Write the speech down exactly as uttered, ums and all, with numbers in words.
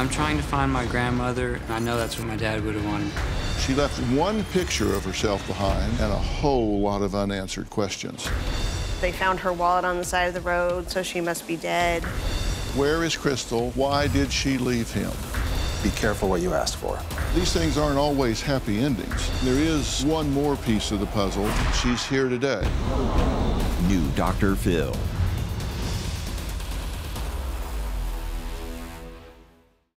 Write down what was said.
I'm trying to find my grandmother, and I know that's what my dad would have wanted. She left one picture of herself behind and a whole lot of unanswered questions. They found her wallet on the side of the road, so she must be dead. Where is Crystal? Why did she leave him? Be careful what you ask for. These things aren't always happy endings. There is one more piece of the puzzle. She's here today. New Doctor Phil.